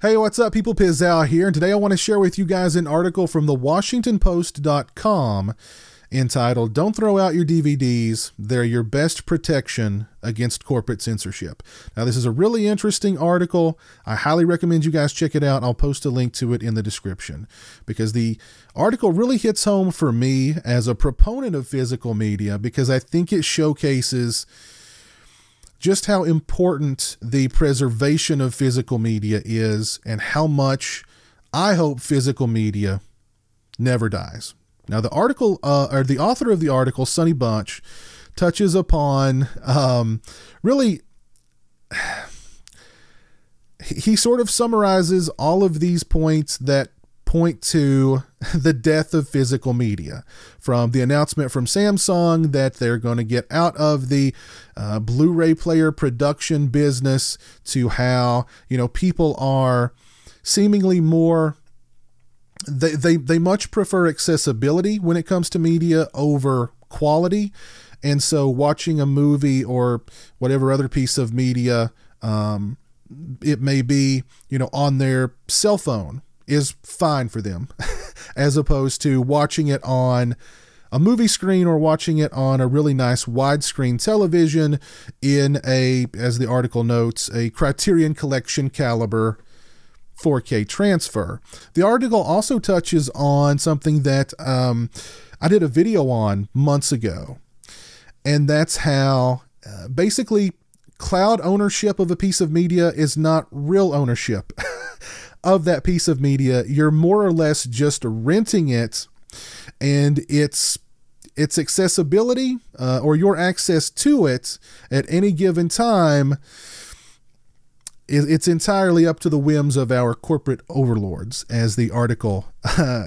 Hey, what's up, people? Pizow here, and today I want to share with you guys an article from the WashingtonPost.com entitled, "Don't Throw Out Your DVDs, They're Your Best Protection Against Corporate Censorship." Now, this is a really interesting article. I highly recommend you guys check it out. I'll post a link to it in the description because the article really hits home for me as a proponent of physical media because I think it showcases just how important the preservation of physical media is and how much I hope physical media never dies. Now, the article, or the author of the article, Sonny Bunch, touches upon really, he sort of summarizes all of these points that point to the death of physical media, from the announcement from Samsung that they're going to get out of the Blu-ray player production business to how, you know, people are seemingly more, they much prefer accessibility when it comes to media over quality. And so watching a movie or whatever other piece of media, it may be, you know, on their cell phone, is fine for them as opposed to watching it on a movie screen or watching it on a really nice widescreen television in a, as the article notes, a Criterion Collection caliber 4K transfer. The article also touches on something that I did a video on months ago, and that's how basically cloud ownership of a piece of media is not real ownership of that piece of media. You're more or less just renting it, and its accessibility or your access to it at any given time, it's entirely up to the whims of our corporate overlords, as the article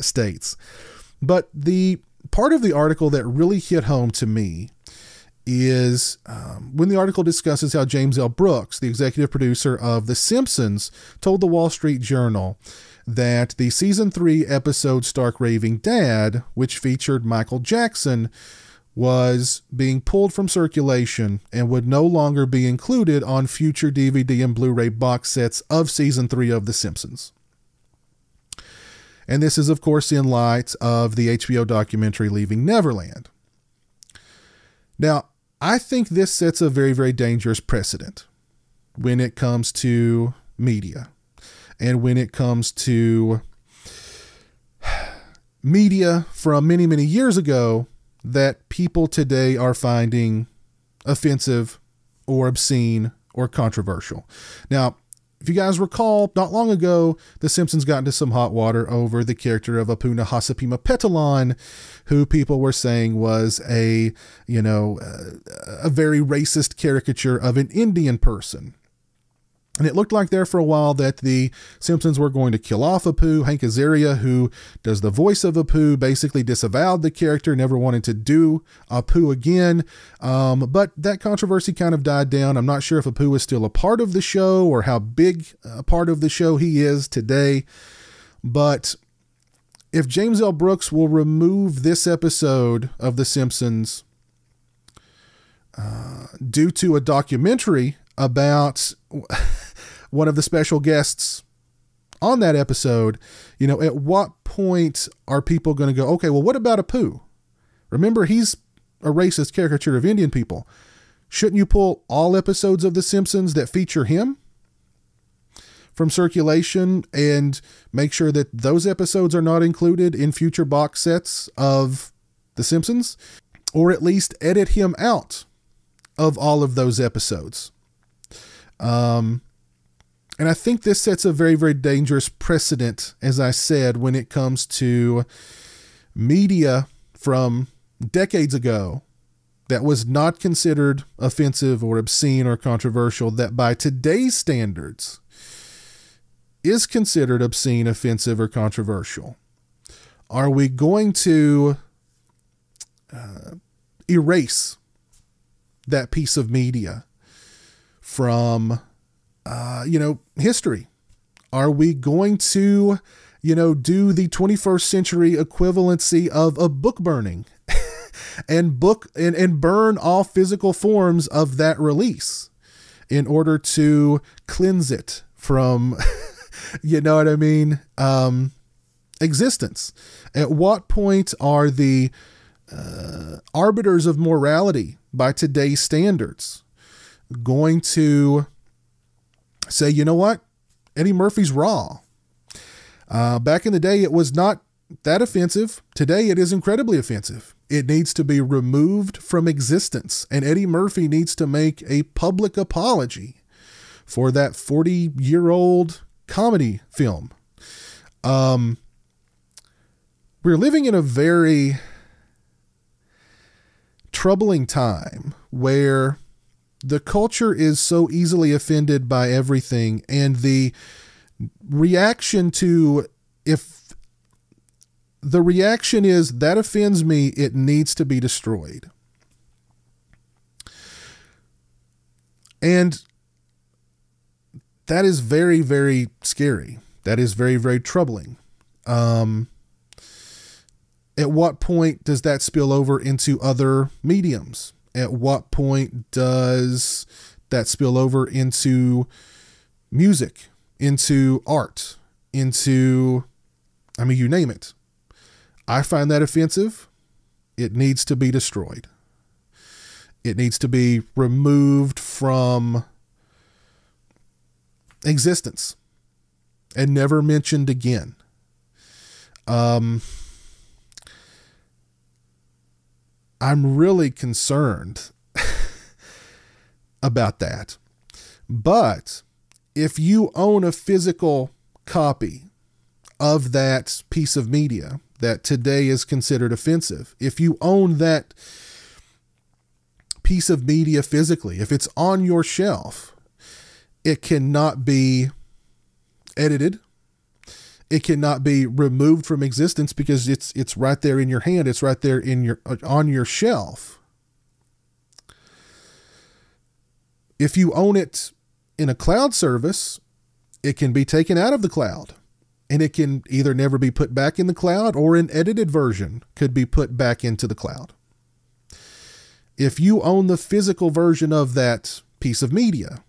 states. But the part of the article that really hit home to me is when the article discusses how James L. Brooks, the executive producer of The Simpsons, told the Wall Street Journal that the season 3 episode Stark Raving Dad, which featured Michael Jackson, was being pulled from circulation and would no longer be included on future DVD and Blu-ray box sets of season 3 of The Simpsons. And this is, of course, in light of the HBO documentary Leaving Neverland. Now, I think this sets a very, very dangerous precedent when it comes to media and when it comes to media from many, many years ago that people today are finding offensive or obscene or controversial. Now, if you guys recall, not long ago, The Simpsons got into some hot water over the character of Apu Nahasapeemapetilon, who people were saying was a, you know, a very racist caricature of an Indian person. And it looked like there for a while that The Simpsons were going to kill off Apu. Hank Azaria, who does the voice of Apu, basically disavowed the character, never wanted to do Apu again. But that controversy kind of died down. I'm not sure if Apu is still a part of the show or how big a part of the show he is today. But if James L. Brooks will remove this episode of The Simpsons due to a documentary about one of the special guests on that episode, you know, at what point are people going to go, okay, well, what about Apu? Remember, he's a racist caricature of Indian people. Shouldn't you pull all episodes of The Simpsons that feature him from circulation and make sure that those episodes are not included in future box sets of The Simpsons, or at least edit him out of all of those episodes? And I think this sets a very, very dangerous precedent, as I said, when it comes to media from decades ago that was not considered offensive or obscene or controversial, that by today's standards is considered obscene, offensive, or controversial. Are we going to erase that piece of media from, you know, history? Are we going to, you know, do the 21st century equivalency of a book burning and burn all physical forms of that release in order to cleanse it from You know what I mean? Existence. At what point are the arbiters of morality by today's standards going to say, you know what? Eddie Murphy's raw. Back in the day, it was not that offensive. Today, it is incredibly offensive. It needs to be removed from existence. And Eddie Murphy needs to make a public apology for that 40-year-old comedy film. We're living in a very troubling time where the culture is so easily offended by everything, and the reaction is that offends me, it needs to be destroyed. And that is very, very scary. That is very, very troubling. At what point does that spill over into other mediums? At what point does that spill over into music, into art, into, I mean, you name it. I find that offensive. It needs to be destroyed. It needs to be removed from existence and never mentioned again. I'm really concerned about that. But if you own a physical copy of that piece of media that today is considered offensive, if you own that piece of media physically, if it's on your shelf, it cannot be edited. It cannot be removed from existence because it's right there in your hand. It's right there in your, on your shelf. If you own it in a cloud service, it can be taken out of the cloud, and it can either never be put back in the cloud, or an edited version could be put back into the cloud. If you own the physical version of that piece of media,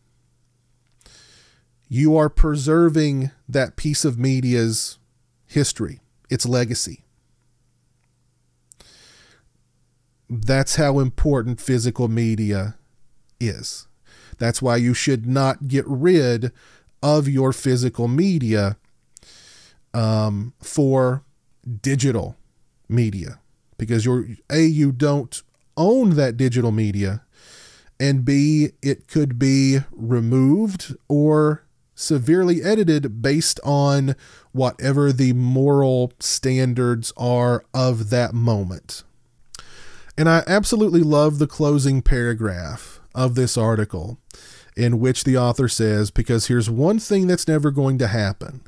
you are preserving that piece of media's history, its legacy. That's how important physical media is. That's why you should not get rid of your physical media for digital media, because you don't own that digital media, and B, it could be removed or severely edited based on whatever the moral standards are of that moment. And I absolutely love the closing paragraph of this article, in which the author says, because here's one thing that's never going to happen.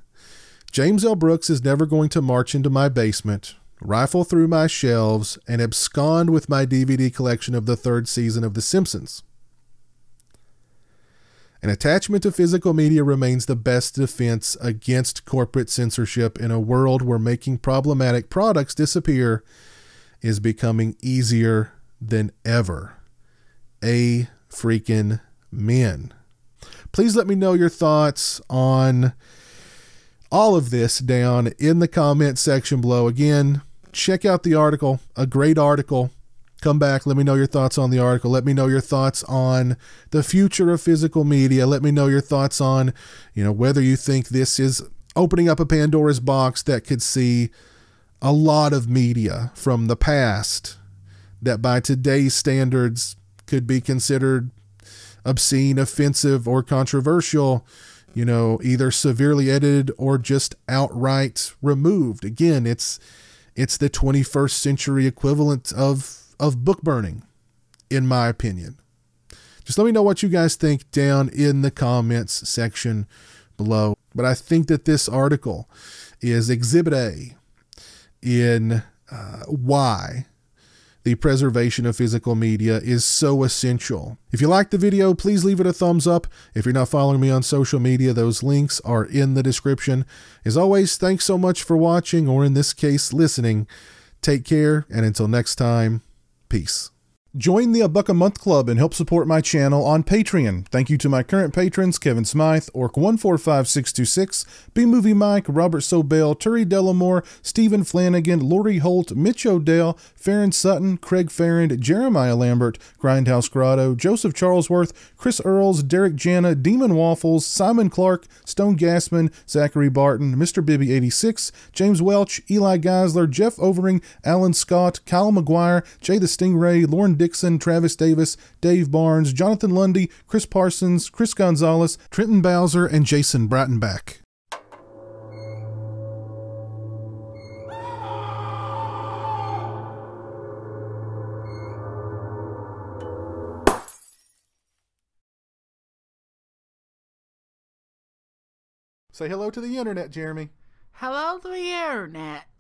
James L. Brooks is never going to march into my basement, rifle through my shelves, and abscond with my DVD collection of the third season of The Simpsons. An attachment to physical media remains the best defense against corporate censorship in a world where making problematic products disappear is becoming easier than ever. A freaking men. Please let me know your thoughts on all of this down in the comment section below. Again, check out the article, a great article. Come back, let me know your thoughts on the article. Let me know your thoughts on the future of physical media. Let me know your thoughts on, you know, whether you think this is opening up a Pandora's box that could see a lot of media from the past that by today's standards could be considered obscene, offensive, or controversial, you know, either severely edited or just outright removed. Again, it's the 21st century equivalent of book burning, in my opinion. Just let me know what you guys think down in the comments section below. But I think that this article is Exhibit A in why the preservation of physical media is so essential. If you liked the video, please leave it a thumbs up. If you're not following me on social media, those links are in the description. As always, thanks so much for watching, or in this case, listening. Take care, and until next time, peace. Join the $1 a month club and help support my channel on Patreon. Thank you to my current patrons, Kevin Smythe, Orc145626, B-Movie Mike, Robert Sobel, Turi Delamore, Stephen Flanagan, Lori Holt, Mitch O'Dell, Farron Sutton, Craig Farrand, Jeremiah Lambert, Grindhouse Grotto, Joseph Charlesworth, Chris Earls, Derek Jana, Demon Waffles, Simon Clark, Stone Gassman, Zachary Barton, Mr. Bibby86, James Welch, Eli Geisler, Jeff Overing, Alan Scott, Kyle McGuire, Jay the Stingray, Lauren Dixon, Travis Davis, Dave Barnes, Jonathan Lundy, Chris Parsons, Chris Gonzalez, Trenton Bowser, and Jason Breitenbach. Say hello to the internet, Jeremy. Hello to the internet.